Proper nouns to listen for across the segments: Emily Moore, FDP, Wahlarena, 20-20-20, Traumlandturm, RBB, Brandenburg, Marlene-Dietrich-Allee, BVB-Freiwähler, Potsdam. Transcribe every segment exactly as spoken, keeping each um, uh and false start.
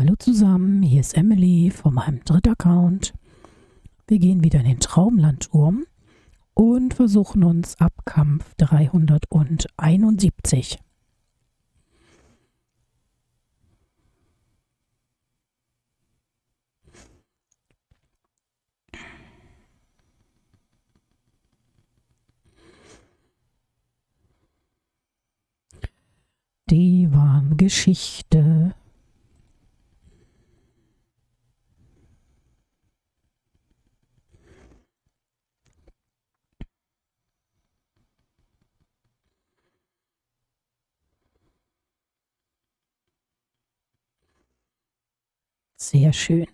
Hallo zusammen, hier ist Emily von meinem dritten Account. Wir gehen wieder in den Traumlandturm und versuchen uns ab Kampf dreihunderteinundsiebzig. Die waren Geschichte. Sehr schön.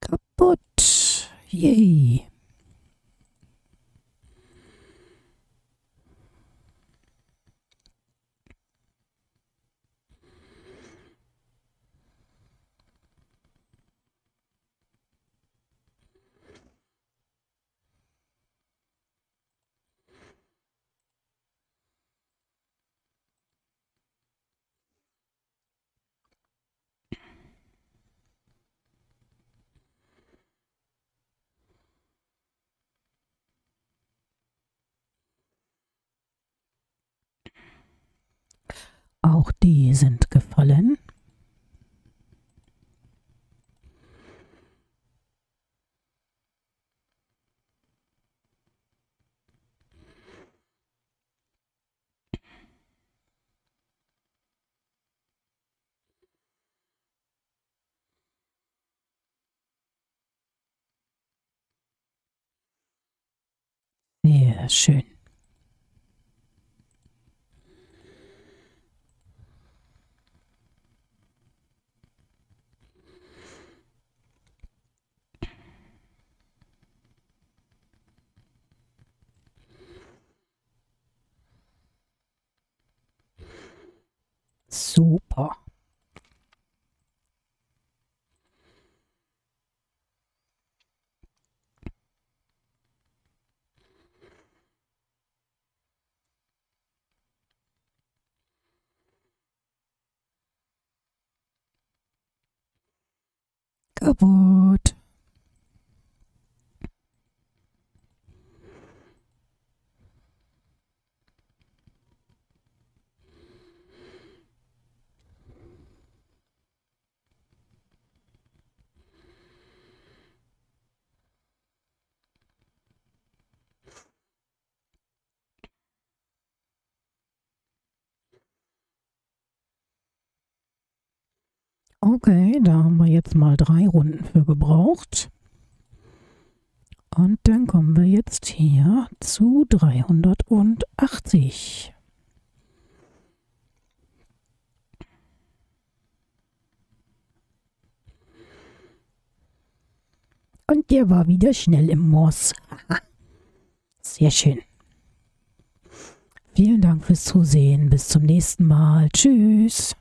Kaputt. Yay. Auch die sind gefallen. Sehr schön. Super. Kaputt. Okay, da haben wir jetzt mal drei Runden für gebraucht. Und dann kommen wir jetzt hier zu dreihundertachtzig. Und der war wieder schnell im Moos. Sehr schön. Vielen Dank fürs Zusehen. Bis zum nächsten Mal. Tschüss.